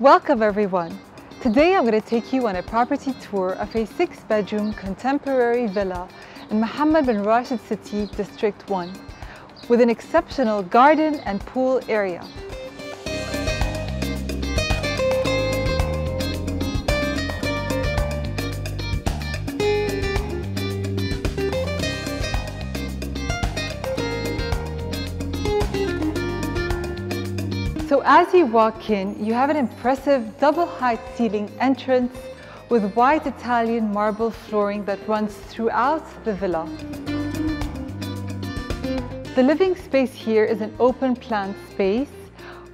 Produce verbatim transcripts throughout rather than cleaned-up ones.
Welcome everyone! Today I'm going to take you on a property tour of a six-bedroom contemporary villa in Mohammed bin Rashid City District one with an exceptional garden and pool area. So as you walk in, you have an impressive double-height ceiling entrance with white Italian marble flooring that runs throughout the villa. The living space here is an open-plan space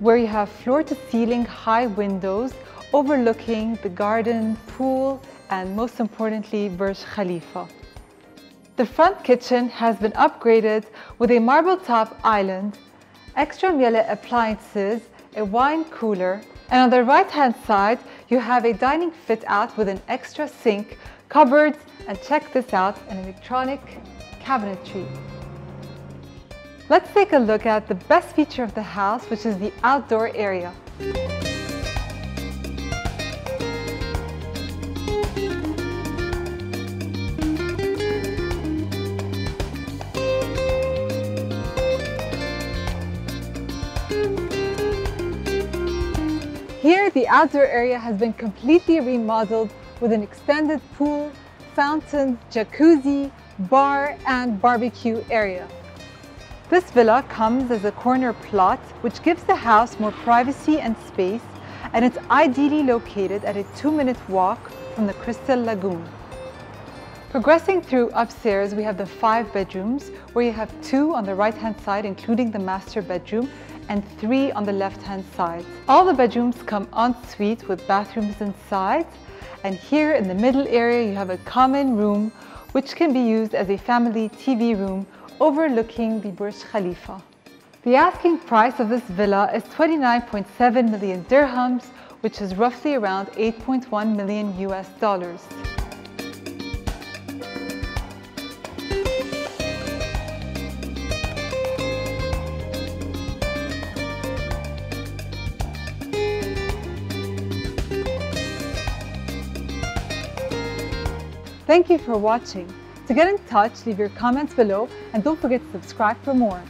where you have floor-to-ceiling high windows overlooking the garden, pool, and most importantly, Burj Khalifa. The front kitchen has been upgraded with a marble-top island, extra Miele appliances, a wine cooler, and on the right-hand side, you have a dining fit-out with an extra sink, cupboards, and check this out, an electronic cabinetry. Let's take a look at the best feature of the house, which is the outdoor area. Here, the outdoor area has been completely remodeled with an extended pool, fountain, jacuzzi, bar, and barbecue area. This villa comes as a corner plot, which gives the house more privacy and space, and it's ideally located at a two-minute walk from the Crystal Lagoon. Progressing through upstairs, we have the five bedrooms, where you have two on the right-hand side, including the master bedroom, and three on the left-hand side. All the bedrooms come en suite with bathrooms inside, and here in the middle area you have a common room which can be used as a family T V room overlooking the Burj Khalifa. The asking price of this villa is twenty-nine point seven million dirhams, which is roughly around eight point one million U S dollars. Thank you for watching. To get in touch, leave your comments below and don't forget to subscribe for more.